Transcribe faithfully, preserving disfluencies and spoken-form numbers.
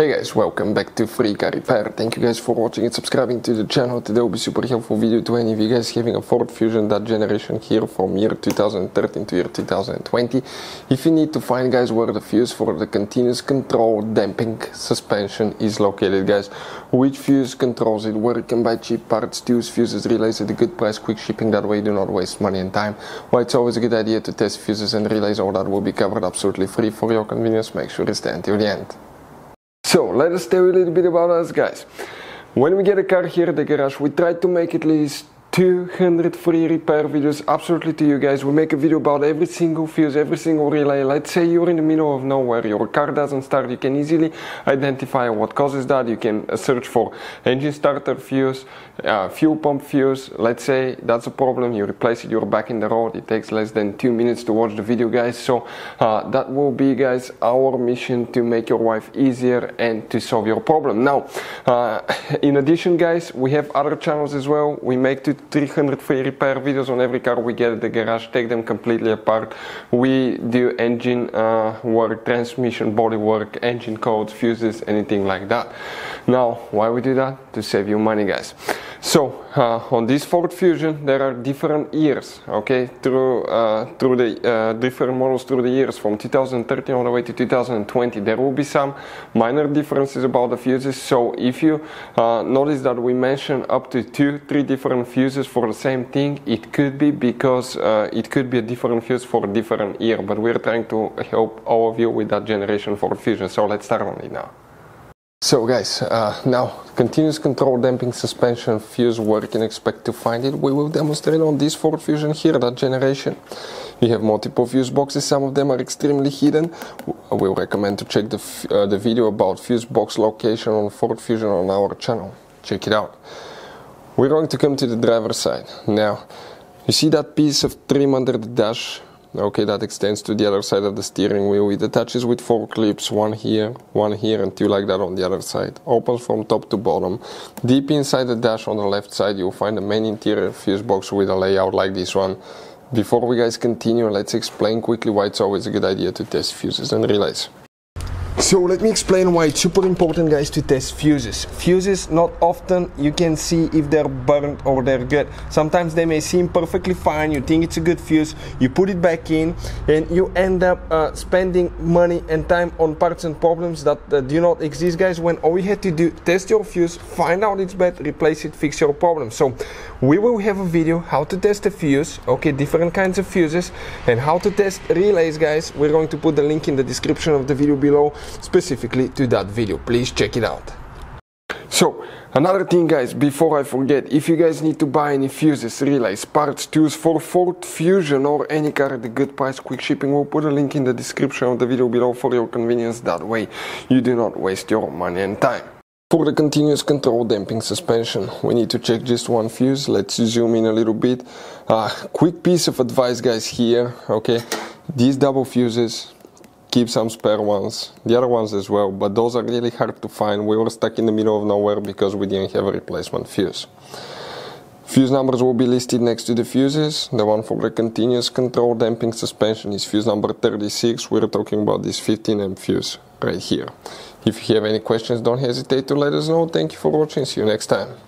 Hey guys, welcome back to Free Car Repair. Thank you guys for watching and subscribing to the channel. Today will be super helpful video to any of you guys having a Ford Fusion that generation here from year two thousand thirteen to year two thousand twenty. If you need to find guys where the fuse for the continuous control damping suspension is located guys, which fuse controls it, where you can buy cheap parts, tools, fuses, relays at a good price, quick shipping, that way you do not waste money and time. Why it's always a good idea to test fuses and relays, all that will be covered absolutely free for your convenience. Make sure to stay until the end. So let us tell you a little bit about us guys. When we get a car here at the garage, we try to make at least two hundred free repair videos absolutely to you guys. We make a video about every single fuse, every single relay. Let's say you're in the middle of nowhere, your car doesn't start, you can easily identify what causes that. You can search for engine starter fuse, uh, fuel pump fuse. Let's say that's a problem, you replace it, you're back in the road. It takes less than two minutes to watch the video guys. So uh, that will be guys our mission, to make your life easier and to solve your problem. Now uh, in addition guys, we have other channels as well. We make two three hundred free repair videos on every car we get at the garage, take them completely apart. We do engine uh, work, transmission, body work, engine codes, fuses, anything like that. Now why we do that? To save you money guys. So uh, on this Ford Fusion there are different years, okay, through uh, through the uh, different models through the years from two thousand thirteen all the way to two thousand twenty. There will be some minor differences about the fuses, so if you uh, notice that we mention up to two three different fuses for the same thing, it could be because uh, it could be a different fuse for a different year, but we're trying to help all of you with that generation Ford Fusion. So let's start on it now. So guys, uh, now continuous control damping suspension fuse, where you can expect to find it, we will demonstrate on this Ford Fusion here, that generation. You have multiple fuse boxes, some of them are extremely hidden. I will recommend to check the, uh, the video about fuse box location on Ford Fusion on our channel. Check it out. We're going to come to the driver's side. Now, you see that piece of trim under the dash? Okay, that extends to the other side of the steering wheel. It attaches with four clips, one here, one here, and two like that on the other side. Opens from top to bottom. Deep inside the dash on the left side, you'll find the main interior fuse box with a layout like this one. Before we guys continue, let's explain quickly why it's always a good idea to test fuses and relays. So let me explain why it's super important guys to test fuses. Fuses, not often you can see if they're burnt or they're good. Sometimes they may seem perfectly fine, you think it's a good fuse, you put it back in and you end up uh, spending money and time on parts and problems that, that do not exist guys, when all you had to do, test your fuse, find out it's bad, replace it, fix your problem. So we will have a video how to test a fuse, okay, different kinds of fuses, and how to test relays guys. We're going to put the link in the description of the video below, specifically to that video. Please check it out. So another thing guys, before I forget, if you guys need to buy any fuses, relays, parts, tools for Ford Fusion or any car at a good price, quick shipping, we'll put a link in the description of the video below for your convenience, that way you do not waste your money and time. For the continuous control damping suspension, we need to check just one fuse. Let's zoom in a little bit. Uh, quick piece of advice guys here, okay, these double fuses, keep some spare ones, the other ones as well, but those are really hard to find. We were stuck in the middle of nowhere because we didn't have a replacement fuse. Fuse numbers will be listed next to the fuses. The one for the continuous control damping suspension is fuse number thirty-six. We're talking about this fifteen amp fuse right here. If you have any questions, don't hesitate to let us know. Thank you for watching, see you next time.